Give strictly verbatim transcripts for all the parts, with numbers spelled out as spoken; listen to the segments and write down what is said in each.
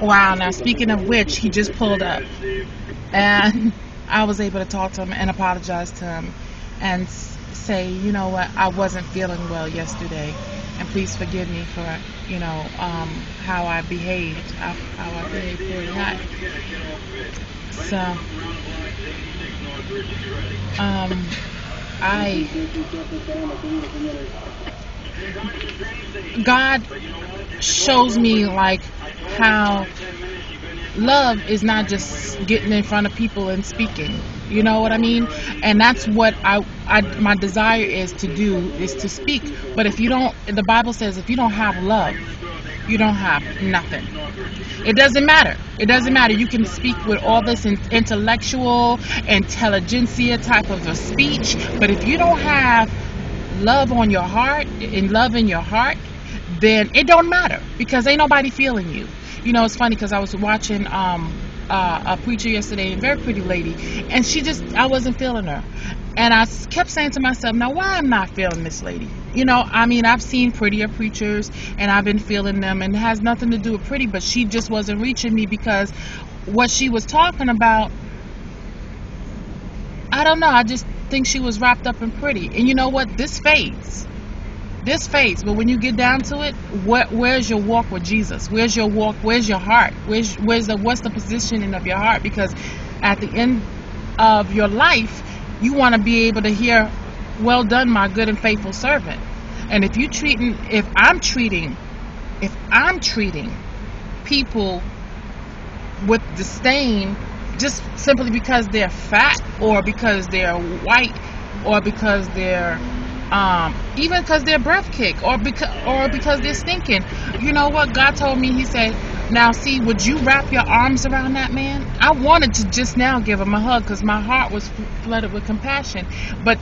Wow, now speaking of which, he just pulled up and I was able to talk to him and apologize to him and say, you know what, I wasn't feeling well yesterday and please forgive me for, you know, um, how I behaved, how, how I behaved for that. So, um, I, God shows me like how love is not just getting in front of people and speaking. You know what I mean? And that's what I, I, my desire is to do, is to speak. But if you don't, the Bible says if you don't have love, you don't have nothing. It doesn't matter. It doesn't matter. You can speak with all this intellectual, intelligentsia type of a speech. But if you don't have love on your heart, and love in your heart, then it don't matter because ain't nobody feeling you. You know, it's funny because I was watching um, uh, a preacher yesterday, a very pretty lady, and she just, I wasn't feeling her. And I kept saying to myself, now why I'm not feeling this lady? You know, I mean, I've seen prettier preachers and I've been feeling them, and it has nothing to do with pretty, but she just wasn't reaching me because what she was talking about, I don't know, I just think she was wrapped up in pretty. And you know what? This fades. This fades, but when you get down to it, what, where's your walk with Jesus? Where's your walk? Where's your heart? Where's, where's the, what's the positioning of your heart? Because at the end of your life, you want to be able to hear, "Well done, my good and faithful servant." And if you treating, if I'm treating, if I'm treating people with disdain, just simply because they're fat or because they're white or because they're Um, even because their breath kick or because, or because they're stinking. You know what? God told me, he said, now see, would you wrap your arms around that man? I wanted to just now give him a hug because my heart was flooded with compassion. But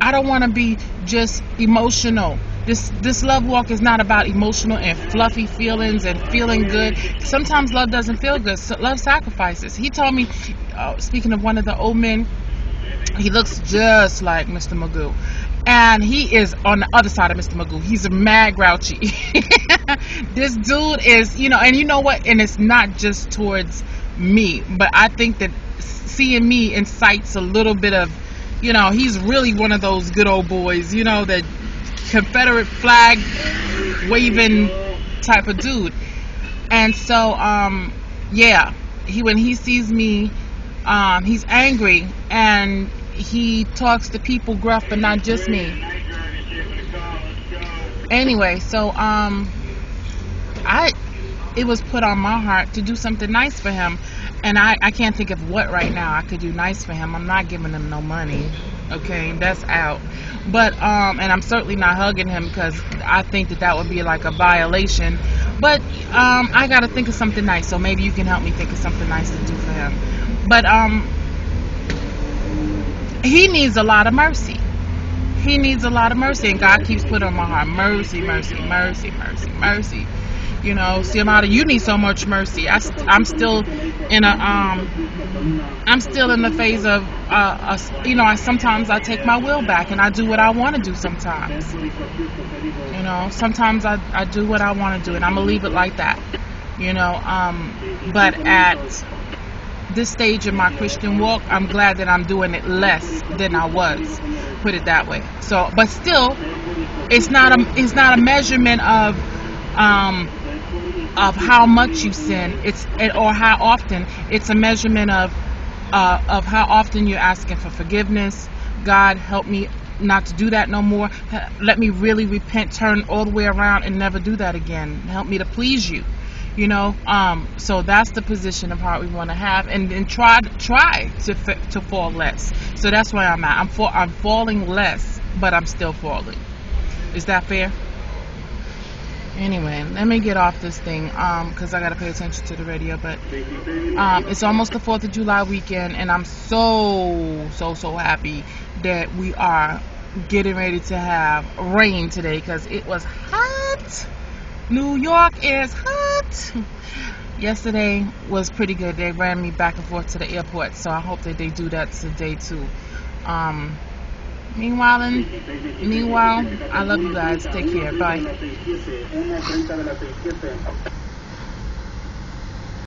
I don't want to be just emotional. This, this love walk is not about emotional and fluffy feelings and feeling good. Sometimes love doesn't feel good. So love sacrifices. He told me, uh, speaking of one of the old men, he looks just like Mister Magoo. And he is on the other side of Mister Magoo. He's mad grouchy. This dude is, you know, and you know what? And it's not just towards me. But I think that seeing me incites a little bit of, you know, he's really one of those good old boys, you know, that Confederate flag waving type of dude. And so, um, yeah, he when he sees me, um, he's angry. And he talks to people gruff, but not just me. Anyway, so um, I it was put on my heart to do something nice for him, and I I can't think of what right now I could do nice for him. I'm not giving him no money, okay? That's out. But um, and I'm certainly not hugging him because I think that that would be like a violation. But um, I gotta think of something nice. So maybe you can help me think of something nice to do for him. But um. He needs a lot of mercy. He needs a lot of mercy. And God keeps putting on my heart, mercy, mercy, mercy, mercy, mercy. You know, Xiomara, you need so much mercy. I st I'm still in a, um, I'm still in the phase of, uh, a, you know, I sometimes I take my will back and I do what I want to do sometimes. You know, sometimes I, I do what I want to do and I'm going to leave it like that. You know, um, but at this stage in my Christian walk, I'm glad that I'm doing it less than I was, put it that way. So, but still, it's not a it's not a measurement of um, of how much you sin, it's or how often. It's a measurement of uh, of how often you're asking for forgiveness. God, help me not to do that no more. Let me really repent, turn all the way around, and never do that again. Help me to please you. You know, um, so that's the position of heart we want to have, and then try try to f to fall less. So that's where I'm at. I'm fall I'm falling less, but I'm still falling. Is that fair? Anyway, let me get off this thing um, because I gotta pay attention to the radio. But um, it's almost the Fourth of July weekend, and I'm so so so happy that we are getting ready to have rain today because it was hot. New York is hot. Yesterday was pretty good. They ran me back and forth to the airport, so I hope that they do that today too. Um, meanwhile, and, meanwhile, I love you guys. Take care. Bye.